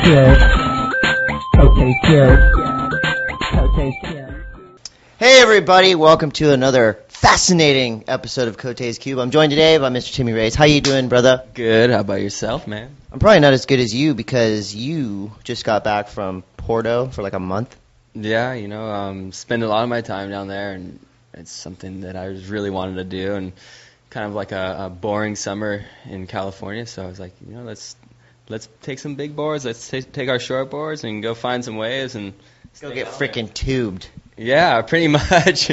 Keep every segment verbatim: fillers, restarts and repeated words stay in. Hey everybody, welcome to another fascinating episode of Cote's Cube. I'm joined today by Mister Timmy Reyes. How you doing, brother? Good. How about yourself, man? I'm probably not as good as you because you just got back from Porto for like a month. Yeah, you know, um, spend a lot of my time down there, and it's something that I really wanted to do, and kind of like a, a boring summer in California, so I was like, you know, let's let's take some big boards, let's t- take our short boards and go find some waves and go get freaking tubed. Yeah, pretty much.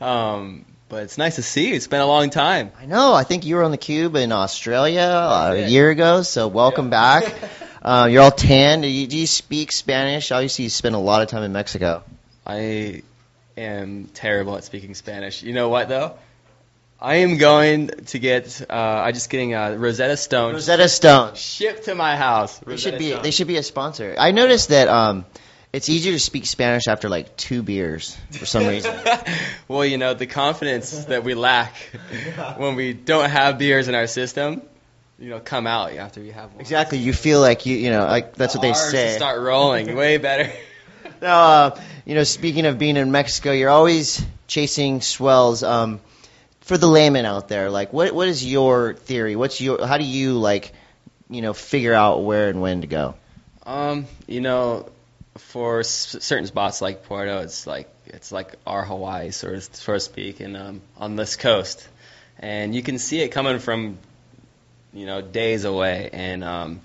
um, but it's nice to see you. It's been a long time. I know. I think you were on the Cube in Australia uh, a year ago, so welcome yeah. back. Uh, you're all tan. Do you, do you speak Spanish? Obviously, you spend a lot of time in Mexico. I am terrible at speaking Spanish. You know what, though? I am going to get. Uh, I just getting uh, Rosetta Stone. Rosetta Stone shipped to my house. They should be. Stone. They should be a sponsor. I noticed that um, it's easier to speak Spanish after like two beers for some reason. Well, you know the confidence that we lack when we don't have beers in our system, you know, come out after you have one. Exactly. You feel like you. You know, like that's the what they R's say. Start rolling. Way better. No, uh, you know, speaking of being in Mexico, you're always chasing swells. Um, For the layman out there, like what what is your theory? What's your how do you like, you know, figure out where and when to go? Um, you know, for s- certain spots like Porto, it's like it's like our Hawaii, so to, so to speak, and um, on this coast, and you can see it coming from, you know, days away. And um,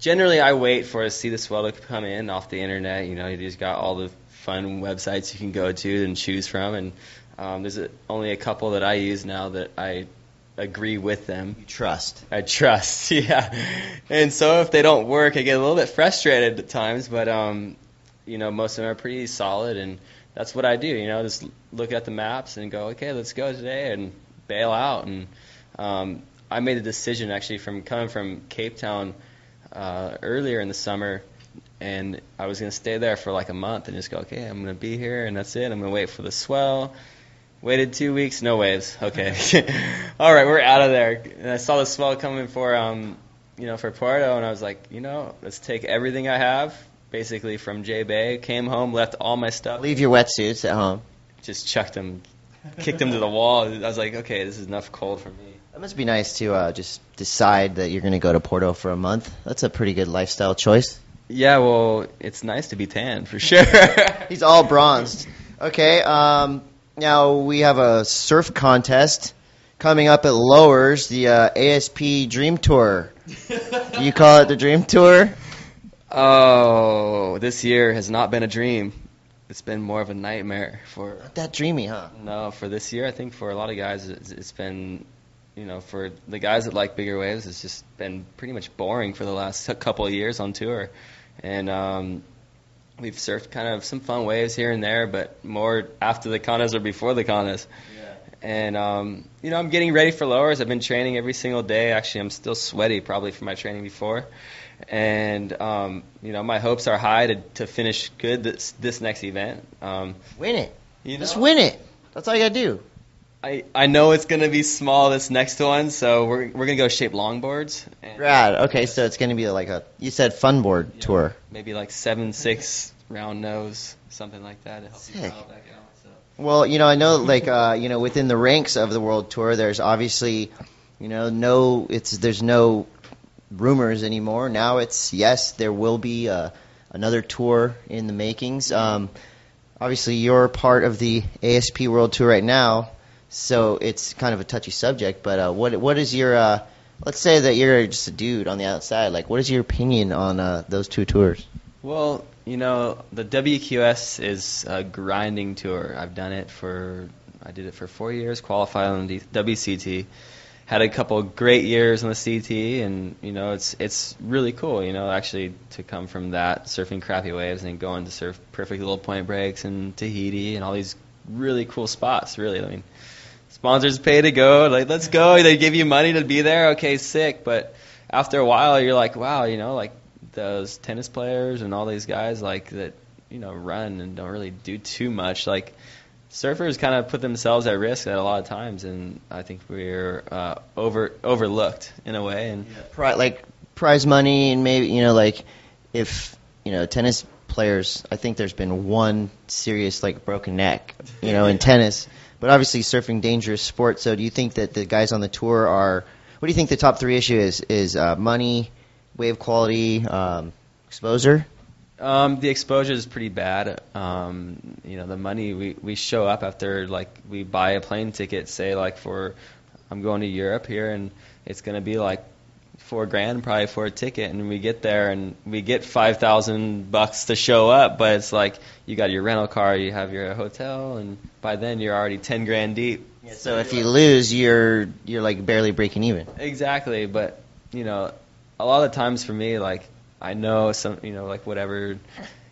generally, I wait for to see the swell to come in off the internet. You know, you just got all the fun websites you can go to and choose from, and Um, there's a, only a couple that I use now that I agree with them. You trust. I trust, yeah. And so if they don't work, I get a little bit frustrated at times, but, um, you know, most of them are pretty solid, and that's what I do, you know, just look at the maps and go, okay, let's go today and bail out. And um, I made a decision actually from coming from Cape Town uh, earlier in the summer, and I was going to stay there for like a month and just go, okay, I'm going to be here, and that's it. I'm going to wait for the swell. Waited two weeks, no waves. Okay, all right, we're out of there. And I saw the swell coming for, um, you know, for Porto, and I was like, you know, let's take everything I have, basically from J-Bay. Came home, left all my stuff. Leave your wetsuits at home. Just chucked them, kicked them to the wall. I was like, okay, this is enough cold for me. That must be nice to uh, just decide that you're going to go to Porto for a month. That's a pretty good lifestyle choice. Yeah, well, it's nice to be tan for sure. He's all bronzed. Okay. Um, Now, we have a surf contest coming up at Lowers, the uh, A S P Dream Tour. Do you call it the Dream Tour? Oh, this year has not been a dream. It's been more of a nightmare. For Not that dreamy, huh? No, for this year, I think for a lot of guys, it's, it's been, you know, for the guys that like bigger waves, it's just been pretty much boring for the last couple of years on tour. And, um... we've surfed kind of some fun waves here and there, but more after the Conas or before the Conas. Yeah. And, um, you know, I'm getting ready for Lowers. I've been training every single day. Actually, I'm still sweaty probably from my training before. And, um, you know, my hopes are high to, to finish good this, this next event. Um, win it. You know? Just win it. That's all you got to do. I, I know it's going to be small, this next one, so we're we're going to go shape longboards. Rad. Okay, so it's going to be like a, you said fun board yeah, tour. Maybe like seven six round nose, something like that to help Sick. You out, back out. So. Well, you know, I know like, uh, you know, within the ranks of the World Tour, there's obviously, you know, no, it's there's no rumors anymore. Now it's, yes, there will be uh, another tour in the makings. Um, obviously, you're part of the A S P World Tour right now. So it's kind of a touchy subject, but uh, what what is your uh, let's say that you're just a dude on the outside, like what is your opinion on uh, those two tours? Well, you know the W Q S is a grinding tour. I've done it for I did it for four years, qualified on the W C T, had a couple of great years on the C T, and you know it's it's really cool. You know actually to come from that surfing crappy waves and going to surf perfect little point breaks and Tahiti and all these really cool spots. Really, I mean. Sponsors pay to go, like, let's go, they give you money to be there, okay, sick, but after a while, you're like, wow, you know, like, those tennis players and all these guys, like, that, you know, run and don't really do too much, like, surfers kind of put themselves at risk at a lot of times, and I think we're uh, over overlooked in a way. And yeah, like, prize money, and maybe, you know, like if, you know, tennis players, I think there's been one serious, like, broken neck, you know, in tennis. But obviously surfing, dangerous sport. So do you think that the guys on the tour are – what do you think the top three issue is? Is uh, money, wave quality, um, exposure? Um, the exposure is pretty bad. Um, you know, the money, we, we show up after, like, we buy a plane ticket, say, like, for – I'm going to Europe here, and it's going to be, like, four grand probably for a ticket, and we get there and we get five thousand bucks to show up, but it's like you got your rental car, you have your hotel, and by then you're already ten grand deep. Yeah, so, so if you like, lose, you're you're like barely breaking even. Exactly, but you know, a lot of times for me, like I know some, you know, like whatever,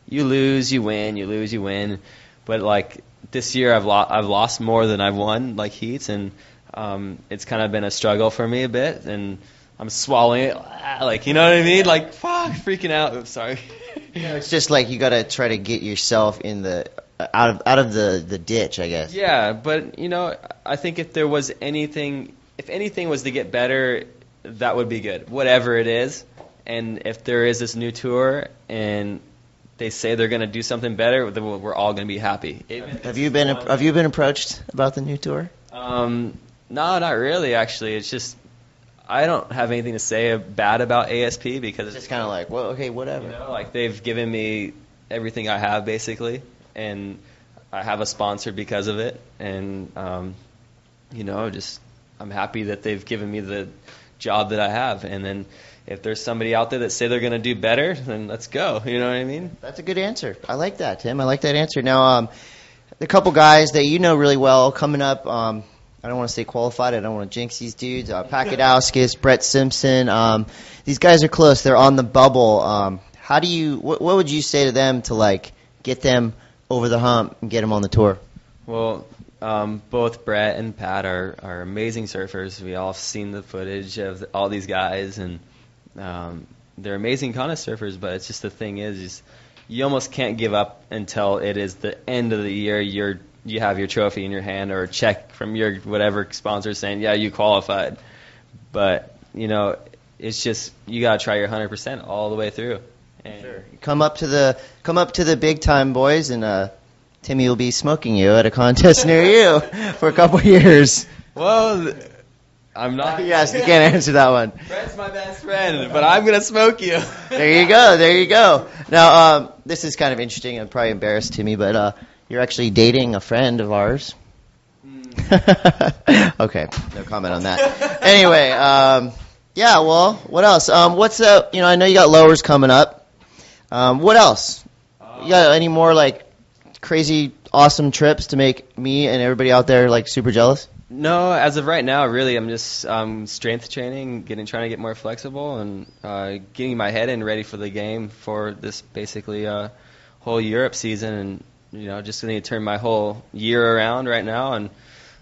you lose, you win, you lose, you win, but like this year I've lost, I've lost more than I've won, like heats, and um, it's kind of been a struggle for me a bit, and I'm swallowing it, like, you know what I mean? Like, fuck, freaking out. Oops, sorry. No, it's just like you gotta try to get yourself in the out of out of the, the ditch, I guess. Yeah, but you know, I think if there was anything, if anything was to get better, that would be good, whatever it is. And if there is this new tour and they say they're gonna do something better, then we're all gonna be happy. Have you been Have you been approached about the new tour? Um, no, not really. Actually, it's just. I don't have anything to say bad about A S P because it's just kind of like, well, okay, whatever. You know, like they've given me everything I have basically, and I have a sponsor because of it, and um, you know, just I'm happy that they've given me the job that I have. And then if there's somebody out there that say they're going to do better, then let's go. You know what I mean? That's a good answer. I like that, Tim. I like that answer. Now, um, a couple guys that you know really well coming up. Um, I don't want to say qualified. I don't want to jinx these dudes. Uh, Pakidowskis, Brett Simpson. Um, these guys are close. They're on the bubble. Um, how do you? Wh- what would you say to them to like get them over the hump and get them on the tour? Well, um, both Brett and Pat are, are amazing surfers. We all have seen the footage of all these guys, and um, they're amazing contest surfers. But it's just the thing is, is, you almost can't give up until it is the end of the year. You're you have your trophy in your hand or a check from your whatever sponsor saying, yeah, you qualified. But, you know, it's just you got to try your one hundred percent all the way through. And sure. Come up to the come up to the big time, boys, and uh, Timmy will be smoking you at a contest near you for a couple years. Well, I'm not. Yes, you can't answer that one. Brett's my best friend, but I'm going to smoke you. There you go. There you go. Now, um, this is kind of interesting and probably embarrassed Timmy, but uh, – you're actually dating a friend of ours. Mm. Okay, no comment on that. Anyway, um, yeah, well, what else? Um, what's up? You know, I know you got Lowers coming up. Um, what else? You got any more, like, crazy, awesome trips to make me and everybody out there, like, super jealous? No, as of right now, really, I'm just um, strength training, getting trying to get more flexible, and uh, getting my head in ready for the game for this basically uh, whole Europe season, and you know, just going to turn my whole year around right now, and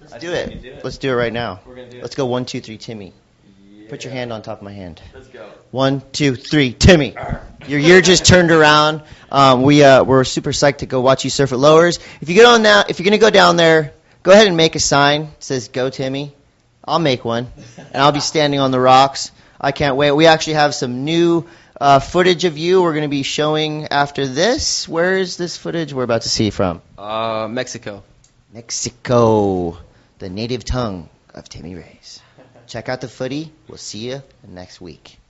let's do it. do it. Let's do it right now. We're gonna do it. Let's go one, two, three, Timmy. Yeah. Put your hand on top of my hand. Let's go. One, two, three, Timmy. Your year just turned around. Um, we uh, we're super psyched to go watch you surf at Lowers. If you get on now, if you're going to go down there, go ahead and make a sign that says "Go Timmy." I'll make one, and I'll be standing on the rocks. I can't wait. We actually have some new Uh, footage of you we're going to be showing after this. Where is this footage we're about to see from? Uh, Mexico. Mexico, the native tongue of Timmy Reyes. Check out the footy. We'll see you next week.